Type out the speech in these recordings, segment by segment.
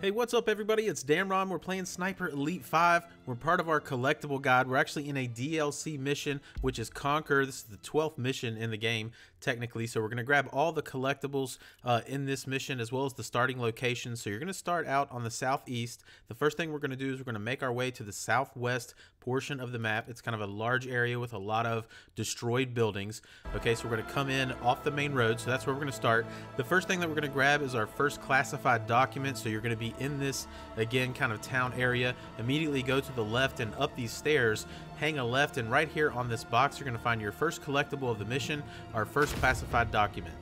Hey, what's up everybody, it's Damron. We're playing Sniper Elite 5. We're part of our collectible guide. We're actually in a DLC mission, which is Conquer. This is the 12th mission in the game, technically. So we're going to grab all the collectibles in this mission, as well as the starting location. So you're going to start out on the southeast. The first thing we're going to do is we're going to make our way to the southwest portion of the map. It's kind of a large area with a lot of destroyed buildings. Okay, so we're going to come in off the main road. So that's where we're going to start. The first thing that we're going to grab is our first classified document. So you're going to be in this, again, kind of town area. Immediately go to the left and up these stairs, hang a left, and right here on this box you're going to find your first collectible of the mission, our first classified document.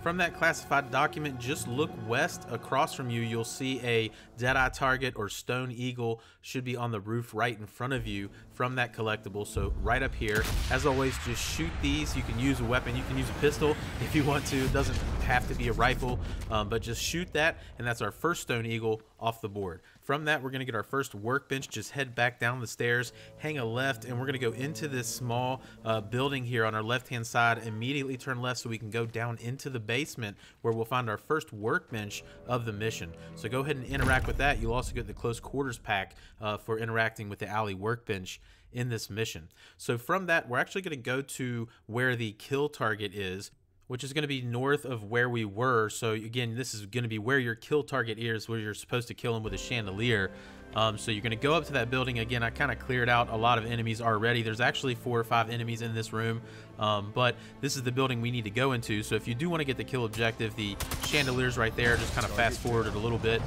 From that classified document, just look west. Across from you, you'll see a Dead-Eye Target or Stone Eagle should be on the roof right in front of you from that collectible, so right up here. As always, just shoot these. You can use a weapon. You can use a pistol if you want to. It doesn't have to be a rifle, but just shoot that, and that's our first Stone Eagle off the board. From that, we're going to get our first workbench. Just head back down the stairs, hang a left, and we're going to go into this small building here on our left-hand side. Immediately turn left so we can go down into the basement where we'll find our first workbench of the mission. So go ahead and interact with that. You'll also get the close quarters pack for interacting with the alley workbench in this mission. So from that, we're actually going to go to where the kill target is, which is going to be north of where we were. So again, this is going to be where your kill target is, where you're supposed to kill him with a chandelier. So you're going to go up to that building. Again, I kind of cleared out a lot of enemies already. There's actually 4 or 5 enemies in this room, but this is the building we need to go into. So if you do want to get the kill objective, the chandelier's right there. Just kind of fast forward it a little bit.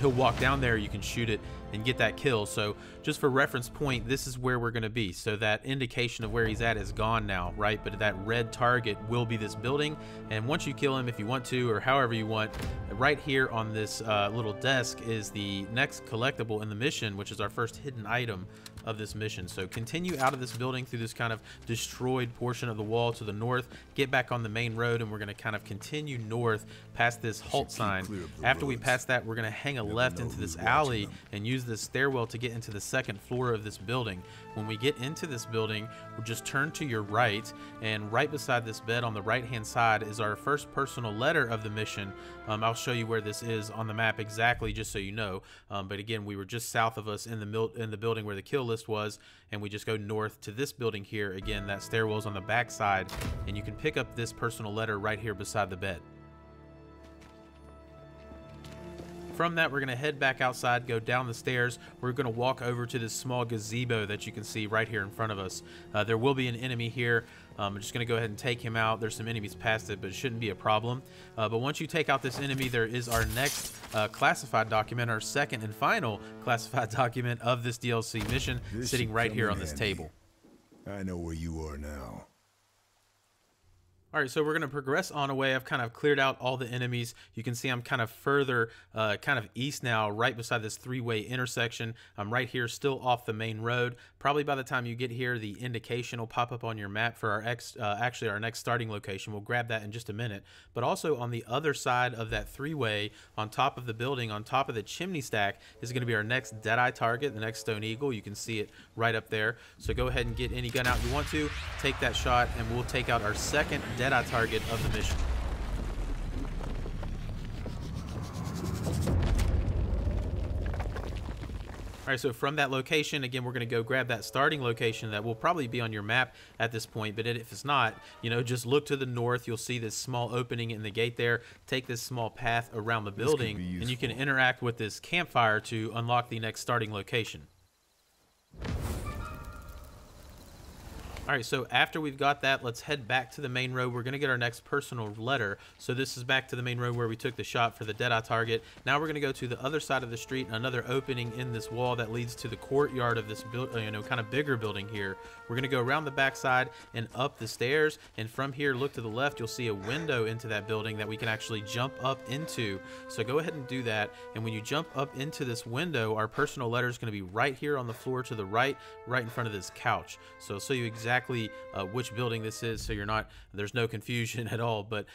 He'll walk down there. You can shoot it and get that kill. So just for reference point, this is where we're going to be. So that indication of where he's at is gone now, right? But that red target will be this building. And once you kill him, if you want to, or however you want, right here on this little desk is the next collectible in the mission, which is our first hidden item of this mission. So continue out of this building through this kind of destroyed portion of the wall to the north, get back on the main road, and we're going to kind of continue north past this halt sign. After we pass that, we're going to hang a left into this alley and use this stairwell to get into the second floor of this building. When we get into this building, we'll just turn to your right, and right beside this bed on the right hand side is our first personal letter of the mission. I'll show you where this is on the map exactly, just so you know, but again, we were just south of us in the building where the kill list was, and we just go north to this building here. Again, that stairwell's on the back side, and you can pick up this personal letter right here beside the bed. From that, we're going to head back outside, go down the stairs. We're going to walk over to this small gazebo that you can see right here in front of us. There will be an enemy here. I'm just going to go ahead and take him out. There's some enemies past it, but it shouldn't be a problem. But once you take out this enemy, there is our next classified document, our second and final classified document of this DLC mission, sitting right here on this table. I know where you are now. All right, so we're going to progress on away. I've kind of cleared out all the enemies. You can see I'm kind of further kind of east now, right beside this three-way intersection. I'm right here, still off the main road. Probably by the time you get here, the indication will pop up on your map for our next starting location. We'll grab that in just a minute. But also on the other side of that three-way, on top of the building, on top of the chimney stack, is going to be our next Dead-Eye Target, the next Stone Eagle. You can see it right up there. So go ahead and get any gun out you want to, take that shot, and we'll take out our second Dead-Eye Target of the mission. All right, so from that location, again, we're going to go grab that starting location that will probably be on your map at this point. But if it's not, you know, just look to the north. You'll see this small opening in the gate there. Take this small path around the building, and you can interact with this campfire to unlock the next starting location. All right, so after we've got that, let's head back to the main road. We're going to get our next personal letter. So this is back to the main road where we took the shot for the Dead-Eye Target. Now we're going to go to the other side of the street, another opening in this wall that leads to the courtyard of this kind of bigger building here. We're going to go around the backside and up the stairs, and from here, look to the left, you'll see a window into that building that we can actually jump up into. So go ahead and do that, and when you jump up into this window, our personal letter is going to be right here on the floor to the right, right in front of this couch. So I'll show you exactly which building this is, so you're not, there's no confusion at all, but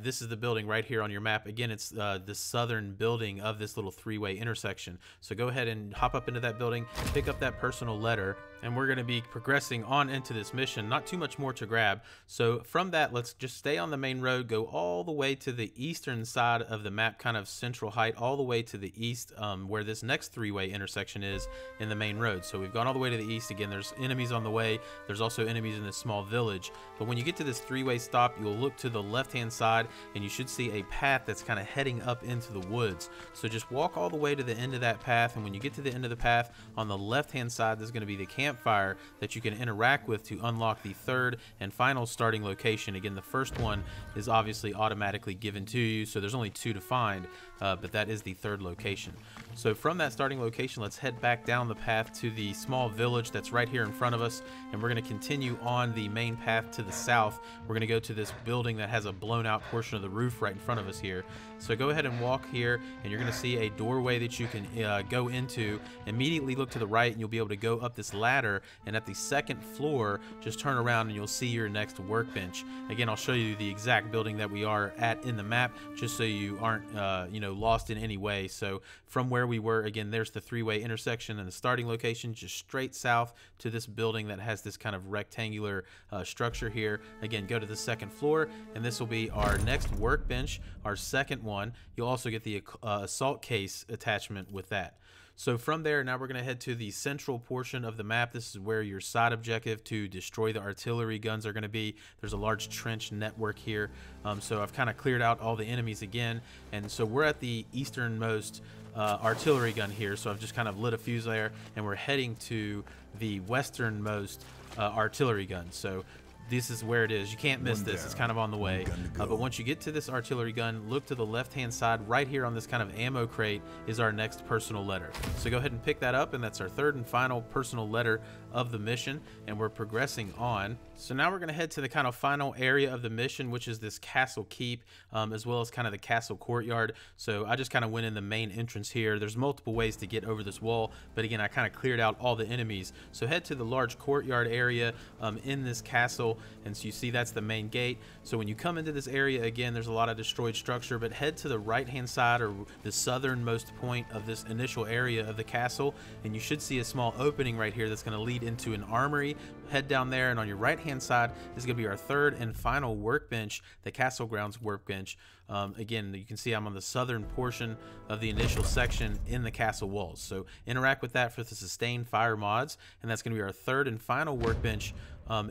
this is the building right here on your map. Again, it's the southern building of this little three-way intersection. So go ahead and hop up into that building, pick up that personal letter, and we're going to be progressing on into this mission. Not too much more to grab. So from that, let's just stay on the main road, go all the way to the eastern side of the map, kind of Central Height, all the way to the east, where this next three-way intersection is in the main road. So we've gone all the way to the east. Again, there's enemies on the way. There's also enemies in this small village. But when you get to this three-way stop, you'll look to the left-hand side, and you should see a path that's kind of heading up into the woods. So just walk all the way to the end of that path, and when you get to the end of the path, on the left-hand side, there's going to be the campfire that you can interact with to unlock the third and final starting location. Again, the first one is obviously automatically given to you, so there's only two to find, but that is the third location. So from that starting location, let's head back down the path to the small village that's right here in front of us, and we're going to continue on the main path to the south. We're going to go to this building that has a blown out portion of the roof right in front of us here. So go ahead and walk here, and you're going to see a doorway that you can go into. Immediately look to the right, and you'll be able to go up this ladder, and at the second floor, just turn around and you'll see your next workbench. Again, I'll show you the exact building that we are at in the map, just so you aren't lost in any way. So from where we were, again, there's the three-way intersection and the starting location, just straight south to this building that has this kind of rectangular structure here. Again, go to the second floor, and this will be our next workbench, our second one. You'll also get the assault case attachment with that. So from there, now we're going to head to the central portion of the map. This is where your side objective to destroy the artillery guns are going to be. There's a large trench network here. So I've kind of cleared out all the enemies again. And so we're at the easternmost artillery gun here. So I've just kind of lit a fuse there, and we're heading to the westernmost artillery gun. So this is where it is. You can't miss this. It's kind of on the way. But once you get to this artillery gun, look to the left-hand side. Right here on this kind of ammo crate is our next personal letter. So go ahead and pick that up, and that's our third and final personal letter of the mission, and we're progressing on. So now we're going to head to the kind of final area of the mission, which is this castle keep, as well as kind of the castle courtyard. So I just kind of went in the main entrance here. There's multiple ways to get over this wall, but again, I kind of cleared out all the enemies. So head to the large courtyard area in this castle, and so you see that's the main gate. So when you come into this area, again, there's a lot of destroyed structure, but head to the right-hand side, or the southernmost point of this initial area of the castle, and you should see a small opening right here that's going to lead into an armory. Head down there, and on your right hand side is going to be our third and final workbench, the castle grounds workbench. Again, you can see I'm on the southern portion of the initial section in the castle walls, so interact with that for the sustained fire mods, and that's going to be our third and final workbench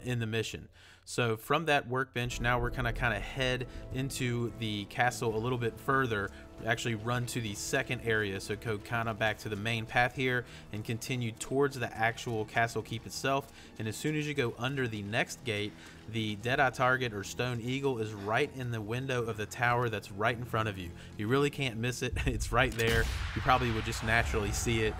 in the mission. So from that workbench, now we're gonna kind of head into the castle a little bit further, actually run to the second area. So go kind of back to the main path here and continue towards the actual castle keep itself. And as soon as you go under the next gate, the Dead-Eye Target or Stone Eagle is right in the window of the tower that's right in front of you. You really can't miss it. It's right there. You probably would just naturally see it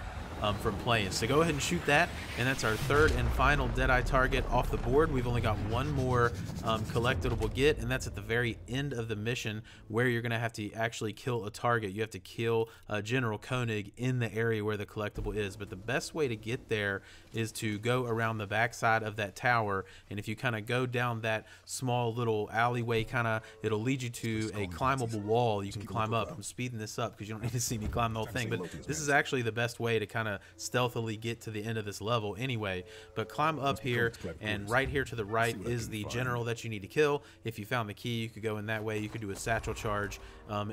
from playing. So go ahead and shoot that, and that's our third and final Dead-Eye Target off the board. We've only got one more collectible get, and that's at the very end of the mission, where you're going to have to actually kill a target. You have to kill General Koenig in the area where the collectible is, but the best way to get there is to go around the backside of that tower, and if you kind of go down that small little alleyway, kind of, it'll lead you to a climbable wall. You can climb up. I'm speeding this up because you don't need to see me climb the whole thing, but this is actually the best way to kind of stealthily get to the end of this level anyway. But climb up here, and right here to the right is the general that you need to kill. If you found the key, you could go in that way. You could do a satchel charge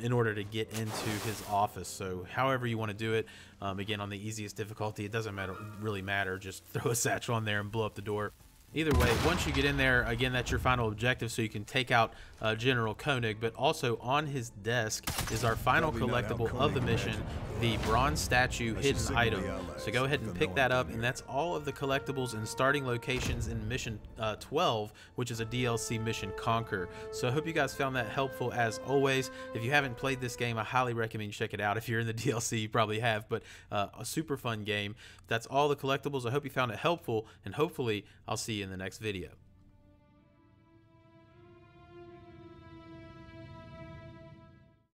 in order to get into his office. So however you want to do it, again, on the easiest difficulty, it doesn't matter, really matter. Just throw a satchel on there and blow up the door. Either way, once you get in there, again, that's your final objective, so you can take out General Koenig. But also on his desk is our final collectible of the mission, the bronze statue hidden item. So go ahead and pick that up, and that's all of the collectibles and starting locations in Mission 12, which is a DLC mission, Conquer. So I hope you guys found that helpful as always. If you haven't played this game, I highly recommend you check it out. If you're in the DLC, you probably have, but a super fun game. That's all the collectibles. I hope you found it helpful, and hopefully I'll see you in the next video.